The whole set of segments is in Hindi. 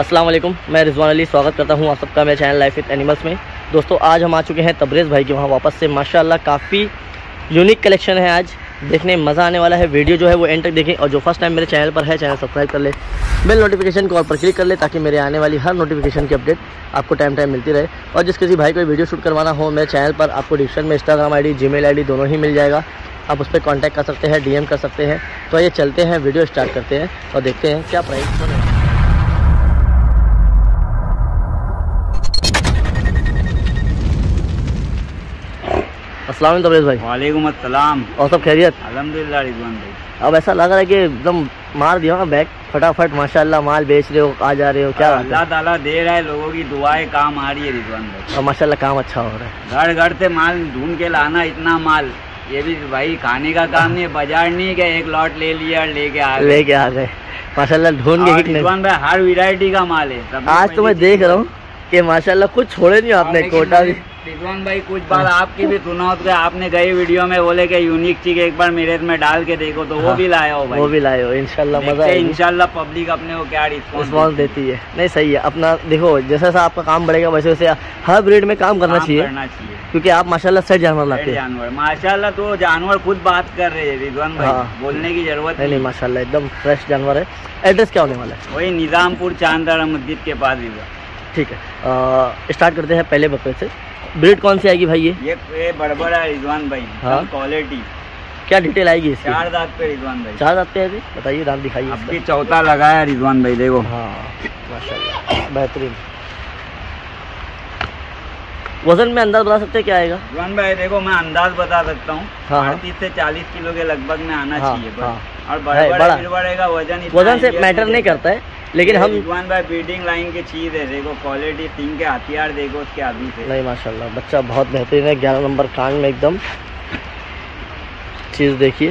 अस्सलाम वालेकुम, मैं रिजवान अली स्वागत करता हूं आप सबका मेरे चैनल लाइफ विद एनिमल्स में। दोस्तों आज हम आ चुके हैं तबरेज़ भाई के वहां वापस से। माशाल्लाह काफ़ी यूनिक कलेक्शन है, आज देखने मज़ा आने वाला है। वीडियो जो है वो एंड तक देखें, और जो फर्स्ट टाइम मेरे चैनल पर है चैनल सब्सक्राइब कर ले, बेल नोटिफिकेशन को ऑल पर क्लिक कर ले ताकि मेरे आने वाली हर नोटिफिकेशन की अपडेट आपको टाइम टाइम मिलती रहे। और जिस किसी भाई को वीडियो शूट करवाना हो मेरे चैनल पर, आपको डिस्क्रिप्शन में Instagram I D, Gmail I D दोनों ही मिल जाएगा। आप उस पर कॉन्टैक्ट कर सकते हैं, डीएम कर सकते हैं। तो ये चलते हैं, वीडियो स्टार्ट करते हैं और देखते हैं क्या प्राइस है। अस्सलाम वालेकुम तबरेज़ भाई। वालेकुम अस्सलाम, और सब खैरियत? अल्हम्दुलिल्लाह रिजवान भाई। अब ऐसा लग रहा है कि एकदम मार दिया ना बैग फटाफट, माशाल्लाह माल बेच रहे हो, आ जा रहे हो, क्या अल्लाह ताला दे रहा है, लोगों की दुआएं काम आ रही है रिजवान भाई। और माशाल्लाह काम अच्छा हो रहा है, घर घर से माल ढूंढ के लाना इतना माल, ये भी भाई खाने का काम नहीं, बाजार नहीं गया, एक लॉट ले लिया लेके आ गए माशाल्लाह ढूंढ के। रिजवान भाई हर वैरायटी का माल है। आज तो मैं देख रहा हूँ कि माशाल्लाह कुछ छोड़े नहीं आपने, कोटा भी। रिजवान भाई कुछ बार आपकी भी सुना हो तो आपने गई वीडियो में बोले कि यूनिक चीज एक बार मेरे में डाल के देखो, तो वो भी लाए हो भाई। वो भी लाए हो, इंशाल्लाह मजा आएगा। इंशाल्लाह पब्लिक अपने को क्या रिस्पॉन्स देती है। नहीं सही है, अपना देखो जैसा जैसा आपका काम बढ़ेगा वैसे वैसे हर ब्रीड में काम करना चाहिए, क्योंकि आप माशाल्लाह सेट जानवर लाते हैं। जानवर माशाल्लाह, तो जानवर खुद बात कर रहे हैं रिजवान भाई, बोलने की जरूरत नहीं। माशाल्लाह एकदम फ्रेश जानवर है। एड्रेस क्या होने वाला है? वही निजामपुर चांद मस्जिद के पास। ठीक है, स्टार्ट करते हैं पहले बकरे से। ब्रीड कौन सी आएगी भाई? ये बड़बड़ा है रिजवान भाई। हाँ? क्वालिटी क्या डिटेल आएगी इसकी? 4 दांत पे रिजवान भाई। 4 दांत पे है, बताइए दांत दिखाइए। अब ये चौथा लगाया रिजवान भाई, देखो। हाँ माशाल्लाह बेहतरीन। वजन में अंदाज बता सकते हैं क्या आएगा रिजवान भाई? देखो मैं अंदाज बता सकता हूँ, 38 से 40 किलो के लगभग में आना चाहिए। और बड़ा वजन से मैटर नहीं करता है, लेकिन हम रिजवान भाई ब्रीडिंग लाइन की चीज़ है, देखो क्वालिटी, टीम के हथियार देखो उसके आदमी से। नहीं माशाल्लाह बच्चा बहुत बेहतरीन है, 11 नंबर कान में एकदम, चीज़ देखिए।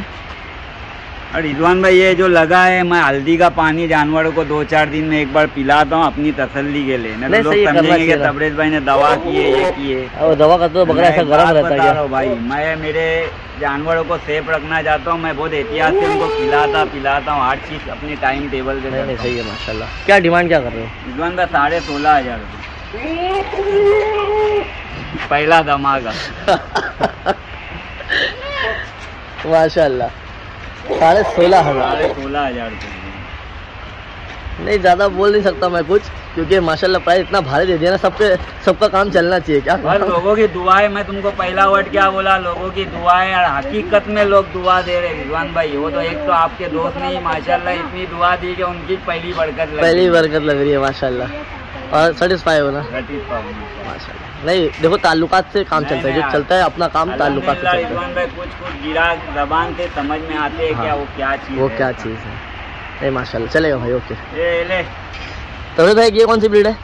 और रिजवान भाई ये जो लगा है, मैं हल्दी का पानी जानवरों को 2-4 दिन में एक बार पिलाता हूँ अपनी तसल्ली के लिए, ना लोग समझेंगे कि तबरेज़ भाई ने दवा की है, ये की है। दवा का तो बकरा ऐसा गरम रहता है भाई। मैं मेरे जानवरों को सेफ रखना चाहता हूँ, मैं बहुत एहतियात से उनको पिलाता हूँ हर चीज़ अपने टाइम टेबल पे। नहीं सही है माशाल्लाह। क्या डिमांड क्या कर रहे हो रिजवान भाई? 16,500 रुपये पहला धमाका माशाल्लाह। 16,500 रुपये। नहीं ज़्यादा बोल नहीं सकता मैं कुछ, क्योंकि माशाल्लाह प्राइस इतना भारी दे दिया ना, सबका काम चलना चाहिए। क्या भाई लोगों की दुआएं, मैं तुमको पहला वर्ड क्या बोला, लोगों की दुआएं। और हकीकत में लोग दुआ दे रहे रिजवान भाई, वो तो एक तो आपके दोस्त ने ही माशाल्लाह इतनी दुआ दी कि उनकी पहली बरकत लग रही है माशाल्लाह। और सेटिस्फाई होना माशाल्लाह। नहीं देखो ताल्लुकात से काम चलता है, जो चलता है अपना काम ताल्लुकात से चलता है। कुछ कुछ गिराक जबान से समझ में आते हैं। हाँ, क्या वो क्या चीज़ है। नहीं माशाल्लाह चलेगा भाई, ओके। तबरेज़ भाई ये कौन सी ब्रीड है?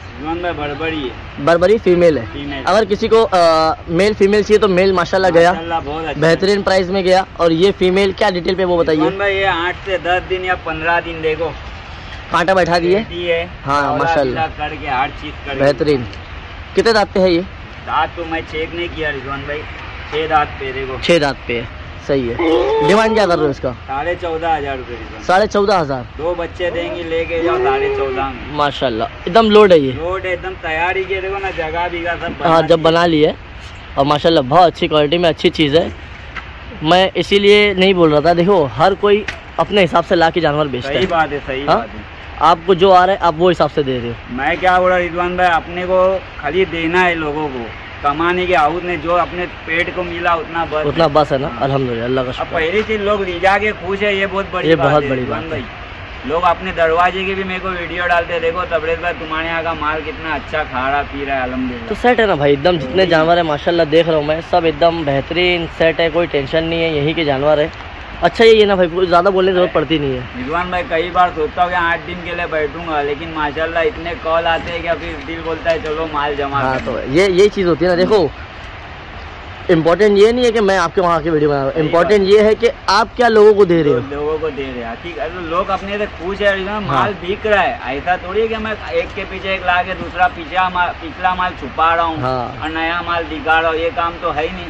बर्बरी है। बर्बरी फीमेल है। अगर किसी को मेल फीमेल चाहिए तो मेल माशाल्लाह गया, बेहतरीन प्राइस में गया। और ये फीमेल क्या डिटेल पे वो बताइए। ये 8 से 10 दिन या 15 दिन देखो कांटा बैठा दिए। हाँ माशाल्लाह करके हर चीज़ बेहतरीन। कितने दांत पे है ये? दांत तो मैं चेक नहीं किया रिजवान भाई, 6 दांत पे। देखो 6 दांत पे है, सही है। डिमांड क्या कर रहे हो इसका? 14,500 रुपये। 14,500 2 बच्चे देंगे, लेके जाओ 14,500 में। माशाल्लाह एकदम लोड है, ये लोड है एकदम, तैयारी के देखो ना, जगह भी सब। हाँ जब बना ली है, और माशाल्लाह बहुत अच्छी क्वालिटी में अच्छी चीज़ है। मैं इसीलिए नहीं बोल रहा था, देखो हर कोई अपने हिसाब से ला के जानवर बेचता है। सही बात है, सही बात है। आपको जो आ रहा है आप वो हिसाब से दे रहे हो। मैं क्या बोला रिजवान भाई, अपने को खाली देना है लोगों को, कमाने के आहूत ने जो अपने पेट को मिला उतना बस है ना। अल्हम्दुलिल्लाह अल्लाह का शुक्र। अब पहली चीज लोग रिजा के खुश है, ये बहुत बड़ी बात भाई। लोग अपने दरवाजे की भी मेरे को वीडियो डालते, देखो तबरेज़ भाई तुम्हारे यहाँ का माल कितना अच्छा खा रहा पी रहा है। अल्हम्दुलिल्लाह तो सेट है ना भाई एकदम, जितने जानवर है माशाल्लाह देख रहा हूँ मैं, सब एकदम बेहतरीन सेट है, कोई टेंशन नहीं है, यही के जानवर है। अच्छा ये ना भाई ज़्यादा बोलने की जरूरत पड़ती नहीं है। रिजवान भाई कई बार सोचता हूँ कि 8 दिन के लिए बैठूंगा, लेकिन माशाल्लाह इतने कॉल आते हैं कि अभी दिल बोलता है चलो माल जमा। हाँ तो ये चीज़ होती है ना। देखो इम्पोर्टेंट ये नहीं है कि मैं आपके वहाँ की वीडियो बना रहा हूँ, इम्पोर्टेंट ये है कि आप क्या लोगों को दे रहे हो। लोगों को दे रहे हैं ठीक है, लोग अपने से खुश है, माल बिक रहा है। ऐसा थोड़ी है कि मैं एक के पीछे एक ला के दूसरा पिछला माल छुपा रहा हूँ और नया माल दिखा रहा हूँ, ये काम तो है ही नहीं।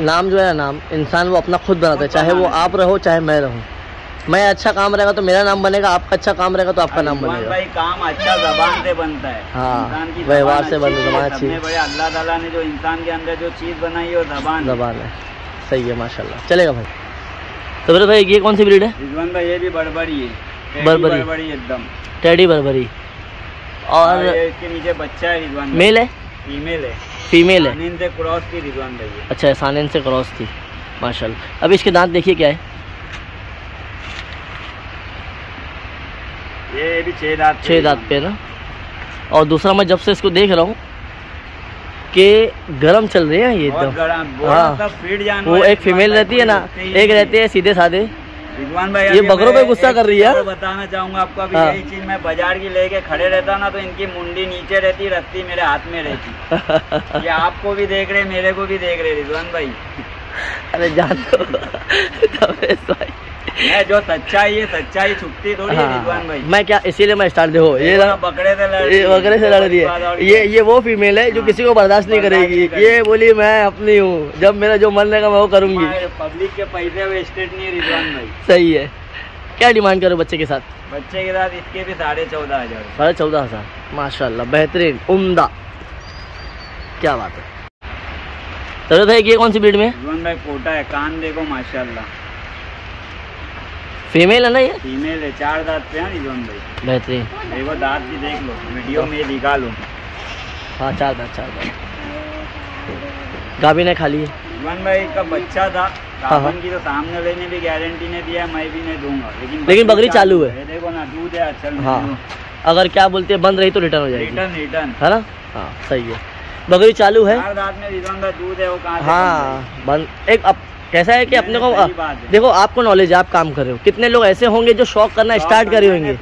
नाम जो है ना, इंसान वो अपना खुद बनाता है, चाहे वो आप रहो चाहे मैं रहूँ। मैं अच्छा काम रहेगा तो मेरा नाम बनेगा, आपका अच्छा काम रहेगा तो आपका नाम बनेगा। भाई काम अच्छा जबान से बनता है, हाँ व्यवहार से बनता है। अल्लाह ताला ने जो इंसान के अंदर जो चीज़ बनाई है वो जबान है। सही है माशाल्लाह, चलेगा भाई। तबरेज़ भाई ये कौन सी ब्रीड है रिजवान भाई? ये भी बर्बरी है, बर्बरी एकदम टेडी बर्बरी। और इसके नीचे बच्चा है रिजवान, मेल है फीमेल है? फीमेल है, सानेन से क्रॉस थी रिजवान भाई। अच्छा सानेन से क्रॉस थी माशाल्लाह। अब इसके दांत देखिए क्या है, ये भी छः दांत पे ना। और दूसरा मैं जब से इसको देख रहा हूँ कि गर्म चल रही है ये एकदम, हाँ वो एक फीमेल रहती है ना, एक रहती है सीधे साधे। रिजवान भाई ये बकरों पे गुस्सा कर रही है। बताना चाहूँगा आपको अभी यही चीज़ मैं बाजार की लेके खड़े रहता ना तो इनकी मुंडी नीचे रहती, रस्सी मेरे हाथ में रहती। ये आपको भी देख रहे मेरे को भी देख रहे रिजवान भाई। अरे जान दो मैं जो सच्चाई है, सच्चाई छुपती थोड़ी है रिजवान भाई। मैं क्या इसीलिए मैं स्टार्ट देखो ये बकरे से लड़ रही है, ये वो फीमेल है जो किसी को बर्दाश्त नहीं करेगी। ये बोली मैं अपनी हूँ, जब मेरा जो मन रहेगा मैं वो करूँगी। पब्लिक के पैसे वेस्टेड नहीं है रिजवान भाई। सही है। क्या डिमांड करो बच्चे के साथ? बच्चे के साथ इसके भी 14,500। 14,500 माशाल्लाह, बेहतरीन उम्दा, क्या बात है। तबरेज़ भाई ये कौन सी ब्रीड में रिजवान भाई? कोटा है, कान देखो माशाल्लाह। फीमेल है ना ये? फीमेल है, 4 दांत पे है रिजवान भाई। बेहतरीन, देखो दांत भी देख लो, वीडियो में दिखा लो। हाँ 4 दांत। गाभिन है खाली है रिजवान भाई, का बच्चा था गाभिन की तो सामने वाले ने भी गारंटी ने दिया, मैं भी नहीं दूंगा, लेकिन बकरी चालू है। देखो ना दूध है अच्छा। हाँ अगर क्या बोलते हैं बंद रही तो रिटर्न हो जाएगी, रिटर्न है ना। हाँ सही है, बकरी चालू है, 4 दांत में रिजवान भाई दूध है। वो कहाँ? हाँ बंद एक कैसा है कि अपने को देखो, आपको नॉलेज है, आप काम कर रहे हो। कितने लोग ऐसे होंगे जो शौक करना स्टार्ट करे होंगे।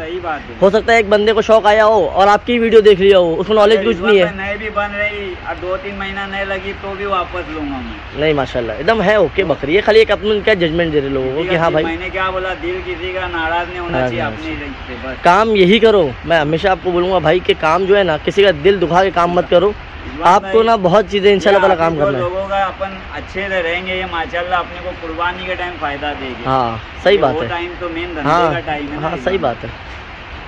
हो सकता है एक बंदे को शौक आया हो और आपकी वीडियो देख लिया हो, उसको नॉलेज कुछ नहीं है। नहीं भी बन रही, 2-3 महीना नहीं लगी तो भी वापस लूंगा मैं। नहीं माशाल्लाह एकदम है ओके बकरी है, खाली एक अपने क्या जजमेंट दे रहे लोगों को कि हाँ भाई मैंने क्या बोला, दिल किसी का नाराज नहीं होना चाहिए। काम यही करो, मैं हमेशा आपको बोलूँगा भाई कि काम जो है ना किसी का दिल दुखा के काम मत करो। आपको ना बहुत चीजें इंशाल्लाह ताला काम करना है, लोगों का अपन अच्छे से रहेंगे ये माशाल्लाह अपने को कुर्बानी के टाइम फायदा देगी। हाँ सही बात है, टाइम तो मेन धंधे का टाइम है। हाँ सही बात है।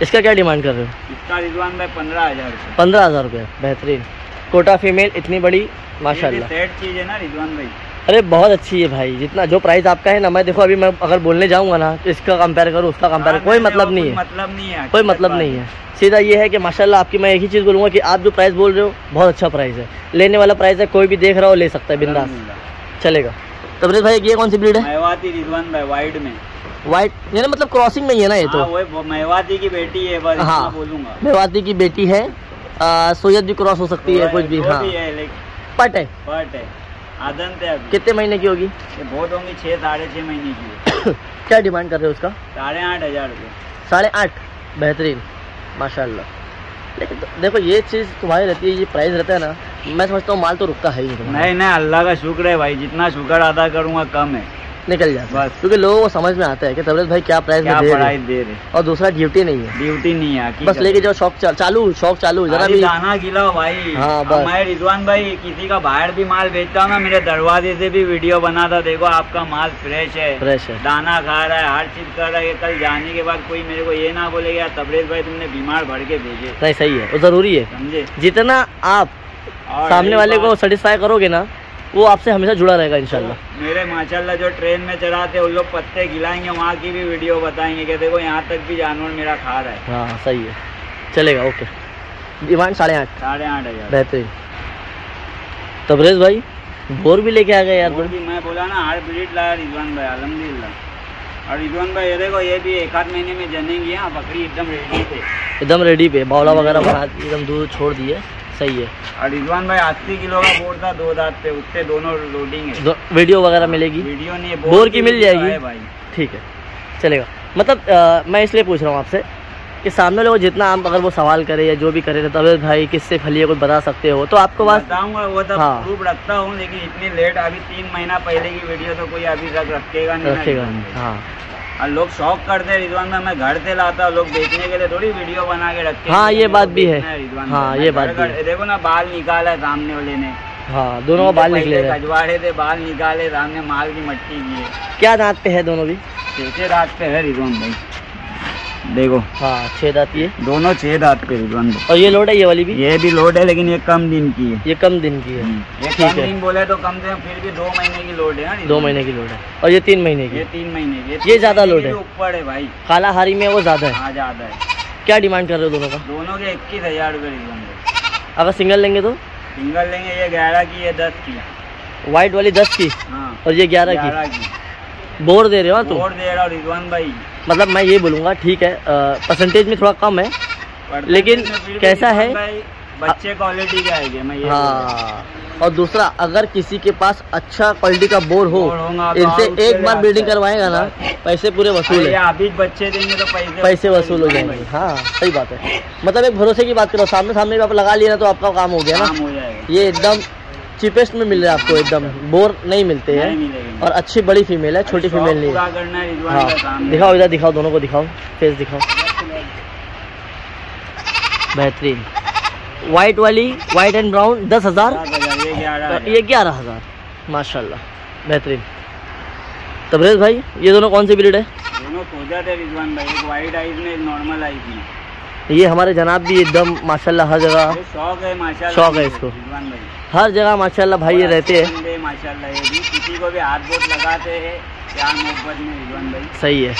इसका क्या डिमांड कर रहे हो? इसका रिजवान भाई 15,000। 15,000 रुपये बेहतरीन। कोटा फीमेल इतनी बड़ी माशाल्लाह, सेट चीज है ना रिजवान भाई। अरे बहुत अच्छी है भाई, जितना जो प्राइस आपका है ना, मैं देखो अभी मैं अगर बोलने जाऊँगा ना तो इसका कंपेयर करूँ उसका कंपेयर, कोई मतलब नहीं है, कोई मतलब नहीं है। सीधा ये है कि माशाल्लाह आपकी मैं एक ही चीज़ बोलूँगा कि आप जो प्राइस बोल रहे हो बहुत अच्छा प्राइस है, लेने वाला प्राइस है, कोई भी देख रहा हो ले सकता है बिंदास, चलेगा। तबरेज़ भाई ये कौन सी ब्रीड है? मेवाती रिजवान भाई, वाइड में, वाइट यानी मतलब क्रॉसिंग में ही है ना ये तो। मेवाती की बेटी है, हाँ बोलूँगा मेवाती की बेटी है, सोयद भी क्रॉस हो सकती है कुछ भी। हाँ पट है, पट है, आदंत है। कितने महीने की होगी? बहुत होंगी 6-6.5 महीने की। क्या डिमांड कर रहे हो उसका? 8,500 रुपये। 8,500 बेहतरीन माशाल्लाह। लेकिन तो, देखो ये चीज़ तुम्हारी रहती है, ये प्राइस रहता है ना, मैं समझता हूँ माल तो रुकता है ही नहीं। नहीं अल्लाह का शुक्र है भाई, जितना शुक्र अदा करूँगा कम है, निकल जाता है, क्योंकि लोगों को समझ में आता है कि तबरेज़ भाई क्या प्राइस दे रहे। और दूसरा ड्यूटी नहीं है, ड्यूटी नहीं है, बस लेके जाओ, शौक चालू जरा भी दाना खिलाओ भाई। हाँ बस। मैं रिजवान भाई किसी का बाहर भी माल बेचता हूँ ना, मेरे दरवाजे से भी वीडियो बनाता, देखो आपका माल फ्रेश है, फ्रेश है, दाना खा रहा है, हर चीज कर रहा है। कल जाने के बाद कोई मेरे को ये ना बोलेगा तबरेज़ भाई तुमने बीमार भर के भेजे। सही सही है, वो जरूरी है, समझे। जितना आप सामने वाले को सेटिस्फाई करोगे ना वो आपसे हमेशा जुड़ा रहेगा इंशाल्लाह। मेरे माशाल्लाह जो ट्रेन में चलाते हैं उन लोग पत्ते खिलाएंगे, वहाँ की भी वीडियो बताएंगे कि देखो यहाँ तक भी जानवर मेरा खा रहा है। हाँ सही है, चलेगा ओके। डिमांड 8,500। 8,500 बेहतरीन। तबरेज़ भाई बोर भी लेके आ गए यार, बोर भी मैं बोला ना 8 ब्रीड लाया रिजवान भाई अल्हम्दुलिल्लाह। और रिजवान भाई देखो ये भी 1-8 महीने में जनेंगी। हाँ बकरी एकदम रेडी पे, एकदम रेडी पे, बावला वगैरह बना एकदम दूध छोड़ दिए। सही है। और रिजवान भाई 80 किलो का बोर था, 2 दांत पे, उससे दोनों लोडिंग है। वीडियो वगैरह मिलेगी? वीडियो नहीं, बोर की मिल जाएगी भाई। ठीक है चलेगा। मतलब मैं इसलिए पूछ रहा हूँ आपसे कि सामने लोग जितना आप अगर वो सवाल करे या जो भी करे तो अबे भाई किससे फलिए कुछ बता सकते हो तो आपको बात बताऊँगा, वो तो प्रूफ रखता हूँ, लेकिन इतनी लेट अभी 3 महीना पहले की वीडियो तो कोई अभी तक रखेगा नहीं। हाँ और लोग शौक करते हैं रिजवान भाई, मैं घर से लाता हूँ, लोग देखने के लिए थोड़ी वीडियो बना के रखते हैं। हाँ ये बात भी है, हाँ ये बात भी है। देखो ना बाल निकाला है सामने वाले ने, हाँ, दोनों बाल निकले थे, कजवाड़े थे, बाल निकाले, राम ने माल की मट्टी की। क्या दांत पे है दोनों भी? छह दांत पे है रिजवान भाई, देखो। हाँ, छह दांत, ये दोनों छह दांत पे रिजवान भाई। और ये लोड है, ये वाली भी? ये भी लोड है, लेकिन ये कम दिन की है। ये कम दिन की है, ये कम दिन बोले तो कम से फिर भी 2 महीने की लोड है। 2 महीने की लोड है। और ये 3 महीने की? ये 3 महीने की। ये ज्यादा लोड है, ऊपर है भाई, कालाहारी में वो ज्यादा है। ज्यादा है। क्या डिमांड कर रहे हो दोनों का? दोनों के 21,000 रुपये रिजवान भाई। अगर सिंगल लेंगे तो? सिंगल लेंगे ये 11 की, ये 10 की। वाइट वाली 10 की? हाँ। और ये 11 की। बोर दे रहे हो तुम? बोर दे रहा हूँ रिजवान भाई। मतलब मैं ये बोलूँगा, ठीक है परसेंटेज में थोड़ा कम है, लेकिन कैसा है बच्चे क्वालिटी के आएंगे। मैं ये, हाँ। और दूसरा, अगर किसी के पास अच्छा क्वालिटी का बोर हो, इनसे एक बार बिल्डिंग करवाएगा ना, पैसे पूरे वसूल है। आप ही बच्चे देंगे तो पैसे वसूल हो जाएंगे। हाँ, सही बात है। मतलब एक भरोसे की बात करो, सामने सामने आप लगा लिया ना तो आपका काम हो गया ना। ये एकदम चीपेस्ट में मिल रहा है आपको, एकदम बोर नहीं मिलते हैं, और अच्छी बड़ी फीमेल है, छोटी फीमेल नहीं है। हाँ, दिखाओ, इधर दिखाओ, दोनों को दिखाओ, फेस दिखाओ। बेहतरीन वाइट वाली, वाइट एंड ब्राउन 10,000, ये 11,000, माशाल्लाह, बेहतरीन। तबरेज भाई, ये दोनों कौन सी ब्रीड है? दोनों सोजात है रिजवान भाई, एक वाइट आइज में, एक नॉर्मल आइज में। ये हमारे जनाब भी एकदम माशाल्लाह हर जगह शौक है, माशाल्लाह शौक है इसको रिजवान भाई, हर जगह माशाल्लाह भाई ये रहते हैं माशाल्लाह। ये भी किसी को भी हाथ बोट लगाते हैं प्यार मोहब्बत में रिजवान भाई। सही है,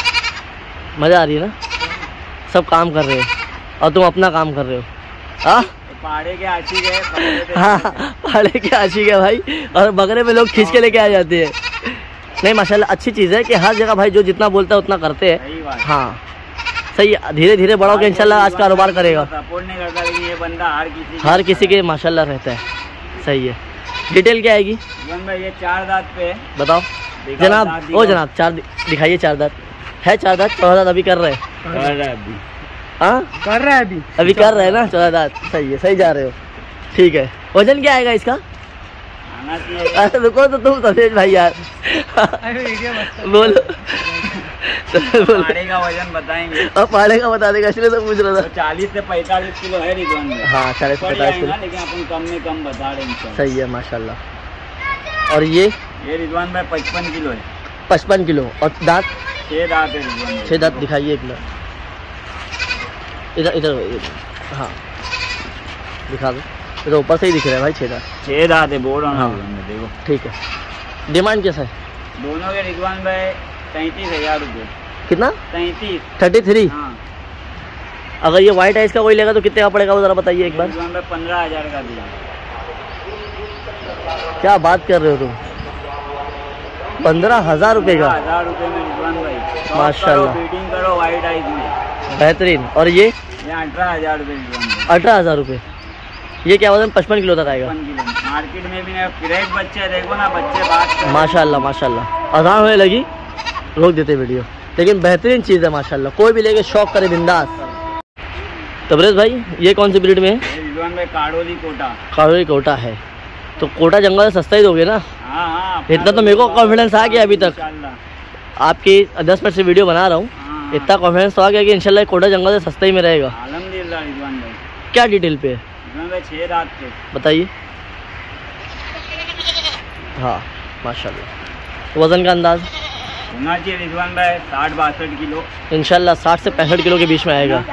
मज़ा आ रही है ना, सब काम कर रहे हो और तुम अपना काम कर रहे हो। हाँ, पहाड़े के आशिक है। हाँ, पहाड़े के आशिक है भाई, और बगरे में लोग खींच के लेके आ जाते हैं। नहीं माशाल्लाह, अच्छी चीज़ है कि हर जगह भाई जो जितना बोलता है उतना करते हैं। हाँ, सही, धीरे धीरे बढ़ाओ के इंशाल्लाह आज कारोबार करेगा। सपोर्ट नहीं करता, लेकिन ये बंदा हर किसी के माशाल्लाह रहता है। सही है। डिटेल क्या आएगी भाई? ये 4 दांत पे है। बताओ जनाब, ओ जनाब, 4 दिखाइए। 4 दांत है, 4 दांत, 14 दांत अभी कर रहे हैं। हाँ, कर रहा है अभी कर रहा है ना, 14 दांत। सही है, सही जा रहे हो, ठीक है। वजन क्या आएगा इसका? अरे रुको तो तुम सफेद भाई यार। बोलो पाड़े का वजन बताएंगे। और पाड़े का बता देगा, इसलिए तो पूछ रहा था। 40 से 45 किलो है रिजवान में। हाँ, 40 से 45 किलो, लेकिन अपन कम में कम बता रहे हैं। सही है माशाल्लाह। और ये रिजवान भाई 55 किलो है। 55 किलो। और दाँत? 6 दाँत है रिजवान। 6 दाँत दिखाइए एक बार, इधर। हाँ, दिखा दो, इधर ऊपर से ही दिख रहा है भाई। 6 दांत है, बोल रहा हूँ, देखो। ठीक है, डिमांड कैसा है दोनों के रिजवान भाई? 33,000 रुपये। कितना? 33। 33। हाँ। अगर ये वाइट आइस का कोई लेगा तो कितने का पड़ेगा, वो ज़रा बताइए एक बार। रिजवान भाई 15,000 का दिया। क्या बात कर रहे हो तुम, 15,000 रुपये का? 1000 रुपये में रिजवान भाई, माशाल्लाह। फीडिंग करो वाइट आइस में, बेहतरीन। और ये 18,000 रुपये। 18,000 रुपये। ये क्या वजन? 55 किलो तक आएगा। मार्केट में भी फ्रेश बच्चे, देखो ना बच्चे, बात माशाल्लाह माशाल्लाह। अजान होने लगी, रोक देते वीडियो, लेकिन बेहतरीन चीज़ है माशाल्लाह, कोई भी लेके शौक करे बिंदास। तबरेज भाई, ये कौन सी ब्रीड में है? काड़ोली कोटा। काड़ोली कोटा है, तो कोटा जंगल से सस्ता ही दोगे ना? हाँ, इतना तो मेरे को कॉन्फिडेंस आ गया अभी तक, आपकी 10 मिनट से वीडियो बना रहा हूँ, इतना कॉन्फिडेंस आ गया कि इंशाल्लाह कोटा जंगल से सस्ते ही में रहेगा। अल्हम्दुलिल्लाह रिजवान भाई। क्या डिटेल पे है? 6 दांत पे। बताइए। हाँ, माशाल्लाह। वज़न का अंदाज होना चाहिए रिजवान भाई 60-62 किलो। इंशाल्लाह 60 से 65 किलो के बीच में आएगा। हाँ,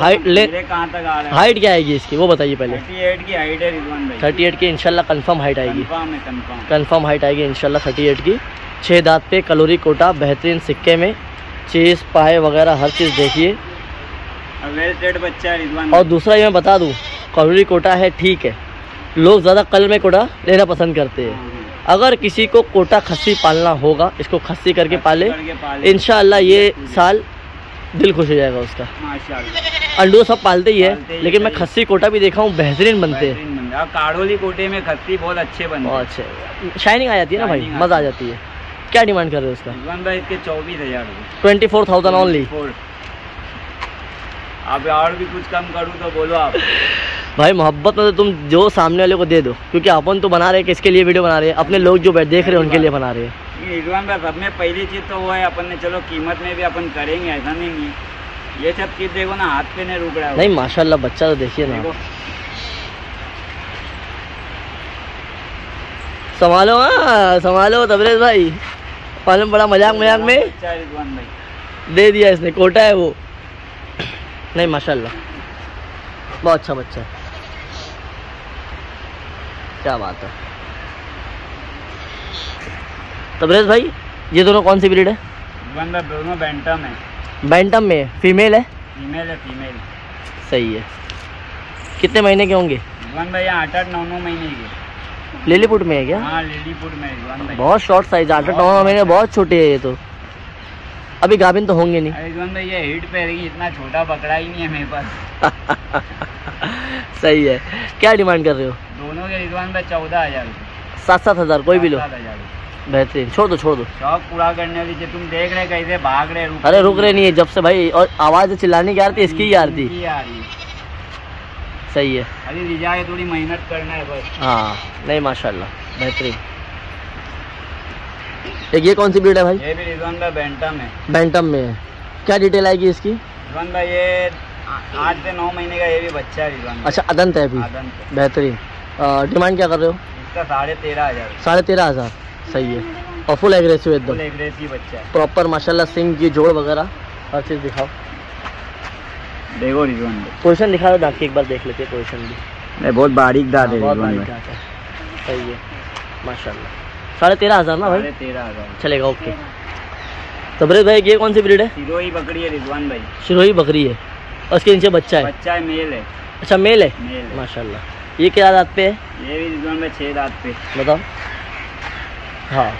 हाइट ले कहाँ तक आ रहा है? हाइट क्या आएगी इसकी वो बताइए पहले। 38 की हाइट है रिजवान भाई। 38 की इंशाल्लाह कन्फर्म हाइट आएगी। कन्फर्म हाइट आएगी इंशाल्लाह 38 की। 6 दांत पे, कलोरी कोटा, बेहतरीन सिक्के में, चीज़ पाए वगैरह हर चीज़ देखिए। और दूसरा ये मैं बता दूँ, कलोरी कोटा है, ठीक है, लोग ज़्यादा कल में कोटा लेना पसंद करते हैं। अगर किसी को कोटा खस्सी पालना होगा, इसको खस्सी करके पाले, इंशाल्लाह ये साल दिल खुश हो जाएगा उसका। अंडू सब पालते ही है, लेकिन मैं खस्सी कोटा भी देखा हूँ, बेहतरीन बनते हैं। काड़ोली कोटे में खस्सी बहुत अच्छे बनते हैं, शाइनिंग आ जाती है ना भाई, मज़ा आ जाती है। क्या डिमांड कर रहे हो उसका? रिजवान भाई इसके 24,000 रुपये। 24,000 ओनली। आप और भी कुछ कम करूँ तो बोलो आप। भाई मोहब्बत में तो तुम जो सामने वाले को दे दो, क्योंकि अपन तो बना रहे हैं, किसके लिए वीडियो बना रहे हैं, अपने लोग जो देख रहे हैं उनके लिए बना रहे हैं। रिजवान भाई सब में पहली चीज़ तो वो है, अपन ने चलो कीमत में भी अपन करेंगे, ऐसा नहीं ये सब चीज़ देखो ना, हाथ पे नहीं रुक रहा है। नहीं माशाल्लाह, बच्चा तो देखिए ना। संभालो, हाँ संभालो तबरेज भाई, पालन बड़ा मजाक मजाक में दे दिया इसने, कोटा है वो। नहीं माशाल्लाह बहुत अच्छा बच्चा है, क्या बात है। तबरेज भाई ये दोनों कौन सी ब्रीड है? दोनों बैंटम है। बैंटम में फीमेल है? फीमेल है, फीमेल। सही है। कितने महीने के होंगे? भाई 8-9 महीने के। लिलीपुट में है क्या? हाँ लिलीपुट में। बहुत शॉर्ट साइज, 8-9 महीने, बहुत छोटे है ये तो, अभी गाभिन तो होंगे नहीं। रिजवान भाई ये हिट पे रहेगी, इतना छोटा बकरा ही नहीं है मेरे पास। सही है। क्या डिमांड कर रहे हो दोनों के? रिजवान भाई 14,000। 7-7 हज़ार कोई भी लो, बेहतरीन। छोड़ दो, शौक पूरा करने वाली तुम देख रहे कैसे भाग रहे। अरे रुक रहे नहीं है जब से भाई, और आवाज़ चिल्लाने की आ रही है, इसकी आ रही है। सही है। अरे रिजा है, थोड़ी मेहनत करना है बस। हाँ नहीं माशाल्लाह बेहतरीन। ये कौन सी ब्रीड है भाई? ये भी रिजवान भाई बैंटम है। बैंटम में है। क्या डिटेल आएगी इसकी? रिजवान भाई ये 8-9 महीने का ये भी बच्चा है रिजवान। अच्छा अदंत है अभी? अदंत। बेहतरीन। डिमांड क्या कर रहे हो इसका? 13,500। 13,500 सही है। और फुल एग्रेसिव एकदम? फुल एग्रेसिव बच्चा है प्रॉपर माशाल्लाह, सिंह की जोड़ वगैरह हर चीज़ दिखाओ। देखो रिजवान भाई पोजिशन दिखा दो डाक, एक बार देख लेते हैं पोजिशन भी। नहीं बहुत बारीक दांत है, बहुत बारीक दांत है। सही है माशाल्लाह। 13,500 ना भाई? 13,500 चलेगा, ओके। तबरेज भाई ये कौन सी ब्रीड है? शिरोही बकरी है रिजवान भाई। शिरोही बकरी है और उसके नीचे बच्चा है? बच्चा है, मेल है। अच्छा मेल है माशाल्लाह। ये क्या दांत पे है? ये भी रिजवान भाई 6 दांत पे। बताओ। हाँ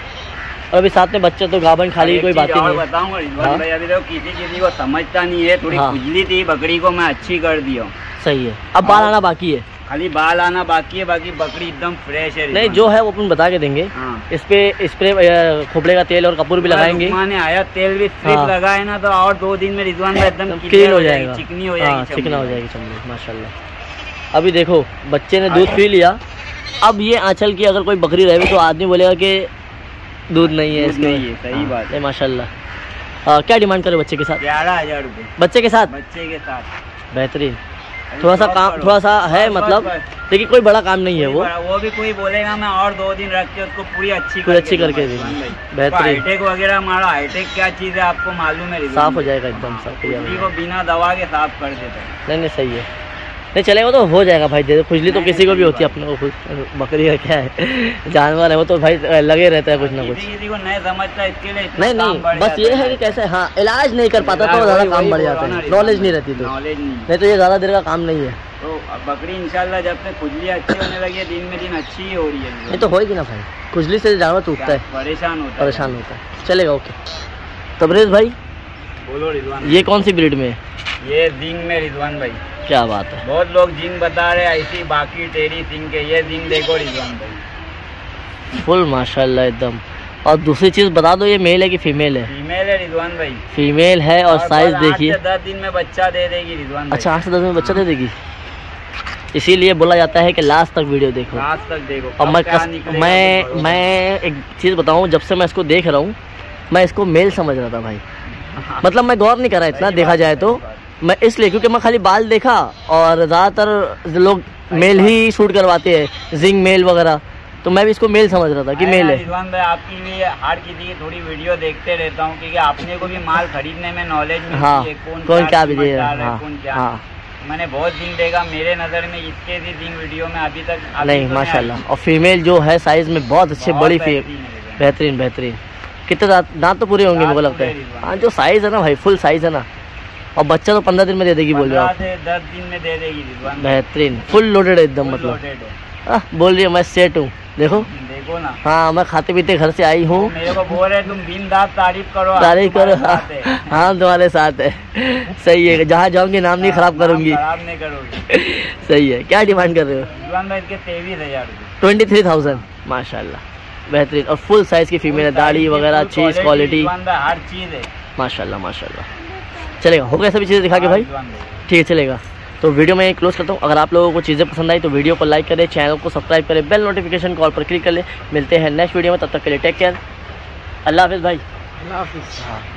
और अभी साथ में बच्चे तो गाभन खाली कोई बात नहीं। बताऊंगा रिजवान भाई अभी देखो किसी को समझता नहीं है, थोड़ी खुजली थी बकरी को मैं अच्छी कर दिया हूँ। सही है। अब बाल आना बाकी है? खाली बाल आना बाकी है, बाकी बकरी एकदम फ्रेश है। नहीं जो है वो अपन बता के देंगे। इस पे स्प्रे खोपड़े का तेल और कपूर भी लगाएंगे। माने आया तेल भी सिर्फ लगाए ना तो और 2 दिन में रिजवान भाई एकदम क्लीन हो जाएगा, चिकनी हो जाएगी, चिकना हो जाएगी चमड़ी माशाल्लाह। अभी देखो बच्चे ने दूध पी लिया, अब ये आंचल की अगर कोई बकरी रहे तो आदमी बोलेगा कि दूध नहीं है, नहीं है। सही बात है माशाल्लाह। क्या डिमांड करें बच्चे के साथ? 11,000 रुपये। बच्चे के साथ? बच्चे के साथ। बेहतरीन। थोड़ा सा काम, थोड़ा सा है मतलब, लेकिन कोई बड़ा काम नहीं है वो भी कोई बोलेगा मैं और 2 दिन रख के उसको पूरी अच्छी करके देंगे। बेहतरीन। हाईटेक वगैरह हमारा हाईटेक क्या चीज़ है आपको मालूम है, साफ हो जाएगा एकदम, साफ को बिना दवा के साफ कर देते हैं। नहीं नहीं सही है, नहीं चलेगा तो हो जाएगा भाई। जैसे खुजली तो किसी को भी होती है, अपने को खुद बकरी है क्या है जानवर है वो तो भाई लगे रहता है कुछ ना कुछ। किसी को नहीं समझता इसके लिए, नहीं बस ये है कि कैसे हाँ इलाज नहीं कर पाता तो ज़्यादा काम बढ़ जाता है, नॉलेज नहीं रहती तो, नहीं तो ये ज़्यादा देर का काम नहीं है। तो बकरी इंशाल्लाह जब तक खुजली अच्छी होने लगी है, दिन में दिन अच्छी हो रही है। नहीं तो होगी ना भाई, खुजली से जानवर टूटता है, परेशान होता है। चलेगा ओके। तबरेज भाई बोलो रिजवान, ये कौन सी ब्रीड में है? ये जिंग में रिजवान भाई। क्या बात है। बहुत लोग जिंग बता रहे हैं ऐसी, बाकी टेरी सिंह के ये जिंग देखो रिजवान भाई फुल माशाल्लाह एकदम। और दूसरी चीज़ बता दो ये मेल है कि फीमेल है? फीमेल है रिजवान भाई। फीमेल है और साइज देखिए। 8 से 10 दिन में बच्चा दे देगी रिजवान भाई। अच्छा 8 से 10 में बच्चा दे देगी, इसीलिए बोला जाता है कि लास्ट तक वीडियो देखो, लास्ट तक देखो। और मैं एक चीज़ बताऊँ, जब से मैं इसको देख रहा हूँ मैं इसको मेल समझ रहा था भाई, मतलब मैं गौर नहीं करा इतना देखा जाए तो, मैं इसलिए क्योंकि मैं खाली बाल देखा और ज़्यादातर लोग मेल ही शूट करवाते हैं जिंग मेल वगैरह, तो मैं भी इसको मेल समझ रहा था कि मेल है। रिजवान भाई आपकी भी हर किसी की थोड़ी वीडियो देखते रहता हूँ क्योंकि आपने को भी माल खरीदने में नॉलेज मिलती है, कौन क्या भी दे रहा है। मैंने बहुत जिंग देखा, मेरे नज़र में इसके भी जिंग वीडियो में अभी तक नहीं माशाल्लाह। और फीमेल जो है साइज़ में बहुत अच्छे, बड़ी बेहतरीन बेहतरीन। कितने दांत तो पूरे होंगे मुझे लगता है? हाँ जो साइज़ है ना भाई फुल साइज़ है ना। और बच्चा तो 15 दिन में दे देगी बोल रहे हो? 10 दिन में दे देगी रिजवान। बेहतरीन फुल लोडेड है एकदम, मतलब बोल रही है मैं सेट हूँ। देखो ना हाँ मैं खाते पीते घर से आई हूँ, मेरे को बोल रहे तुम बिंदास तारीफ करो हाँ तुम्हारे साथ है। सही है, जहाँ जाऊँगी नाम नहीं खराब करूँगी। सही है। क्या डिमांड कर रहे हो रिजवान भाई इसके? 23,000। 23,000 माशाल्लाह बेहतरीन। और फुल साइज़ की फीमेल है, दाढ़ी वगैरह चीज़ क्वालिटी हर चीज़ है माशाल्लाह माशाल्लाह। चलेगा हो गया सभी चीज़ें दिखा के भाई, ठीक है चलेगा। तो वीडियो मैं क्लोज़ करता हूँ। अगर आप लोगों को चीज़ें पसंद आई तो वीडियो को लाइक करें, चैनल को सब्सक्राइब करें, बेल नोटिफिकेशन कॉल पर क्लिक कर लें। मिलते हैं नेक्स्ट वीडियो में, तब तक के लिए टेक केयर। अल्लाह हाफिज़ भाई। अल्लाह हाफिज़।